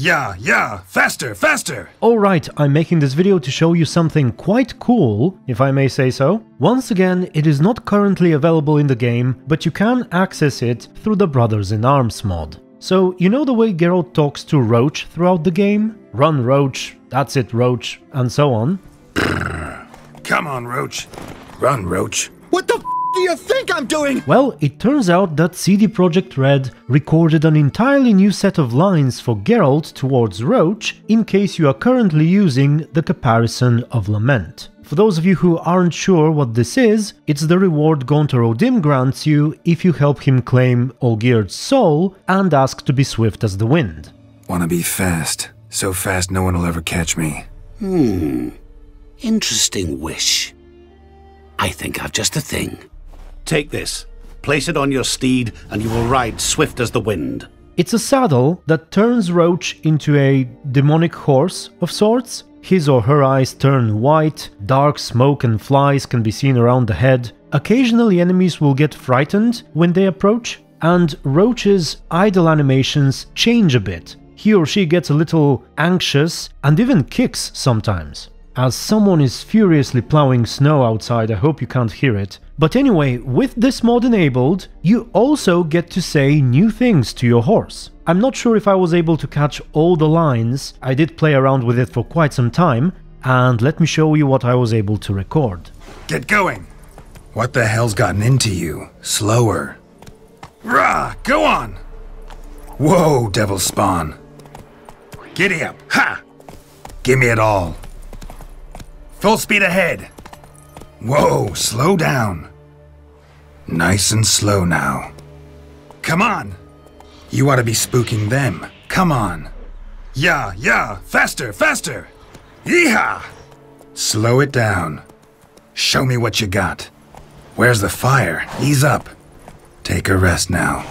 Yeah, faster! Alright, I'm making this video to show you something quite cool, if I may say so. Once again, it is not currently available in the game, but you can access it through the Brothers in Arms mod. So, you know the way Geralt talks to Roach throughout the game? Run, Roach, that's it, Roach, and so on. Come on, Roach. Run, Roach. What the f***? Do you think I'm doing? Well, it turns out that CD Projekt Red recorded an entirely new set of lines for Geralt towards Roach in case you are currently using the Caparison of Lament. For those of you who aren't sure what this is, it's the reward Gaunter O'Dimm grants you if you help him claim Olgierd's soul and ask to be swift as the wind. Wanna be fast, so fast no one will ever catch me. Interesting wish. I think I've just the thing. Take this, place it on your steed, and you will ride swift as the wind. It's a saddle that turns Roach into a demonic horse of sorts. His or her eyes turn white, dark smoke and flies can be seen around the head. Occasionally enemies will get frightened when they approach, and Roach's idle animations change a bit. He or she gets a little anxious and even kicks sometimes. As someone is furiously plowing snow outside, I hope you can't hear it. But anyway, with this mod enabled, you also get to say new things to your horse. I'm not sure if I was able to catch all the lines. I did play around with it for quite some time, and let me show you what I was able to record. Get going! What the hell's gotten into you? Slower. Rah! Go on! Whoa, devil spawn. Giddy up! Ha! Give me it all. Full speed ahead! Whoa, slow down! Nice and slow now. Come on! You ought to be spooking them. Come on! Yeah, faster! Yeehaw! Slow it down. Show me what you got. Where's the fire? Ease up. Take a rest now.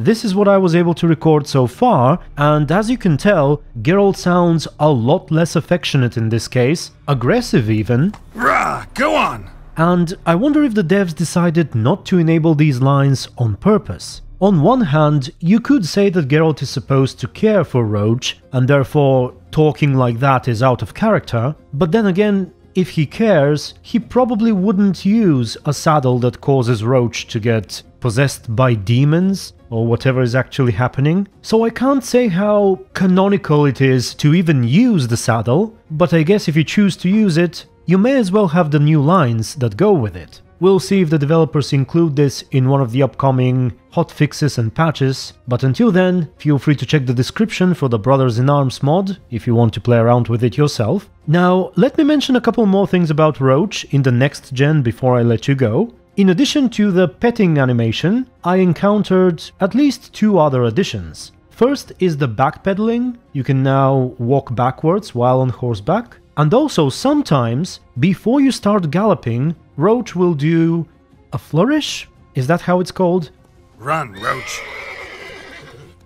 This is what I was able to record so far, and as you can tell, Geralt sounds a lot less affectionate in this case, aggressive even. Rah! Go on! And I wonder if the devs decided not to enable these lines on purpose. On one hand, you could say that Geralt is supposed to care for Roach, and therefore talking like that is out of character, but then again, if he cares, he probably wouldn't use a saddle that causes Roach to get possessed by demons, or whatever is actually happening. So I can't say how canonical it is to even use the saddle, but I guess if you choose to use it, you may as well have the new lines that go with it. We'll see if the developers include this in one of the upcoming hotfixes and patches, but until then, feel free to check the description for the Brothers in Arms mod if you want to play around with it yourself. Now, let me mention a couple more things about Roach in the next gen before I let you go. In addition to the petting animation, I encountered at least two other additions. First is the backpedaling, you can now walk backwards while on horseback, and also sometimes, before you start galloping, Roach will do a flourish? Is that how it's called? Run, Roach!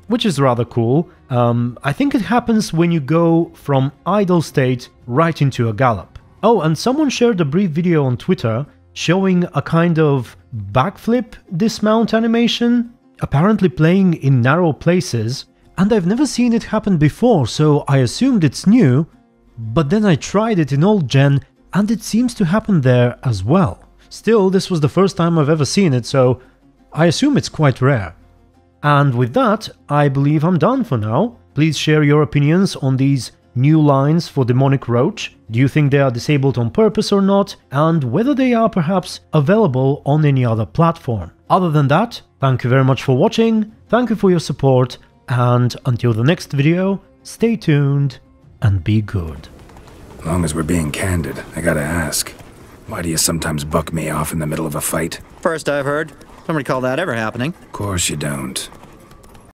Which is rather cool. I think it happens when you go from idle state right into a gallop. Oh, and someone shared a brief video on Twitter showing a kind of backflip dismount animation, apparently playing in narrow places, and I've never seen it happen before, so I assumed it's new, but then I tried it in old gen, and it seems to happen there as well. Still, this was the first time I've ever seen it, so I assume it's quite rare. And with that, I believe I'm done for now. Please share your opinions on these new lines for demonic Roach. Do you think they are disabled on purpose or not, and whether they are perhaps available on any other platform? Other than that, thank you very much for watching, thank you for your support, and until the next video, stay tuned and be good. Long as we're being candid, I gotta ask, why do you sometimes buck me off in the middle of a fight? First I've heard. Don't recall that ever happening. Of course you don't.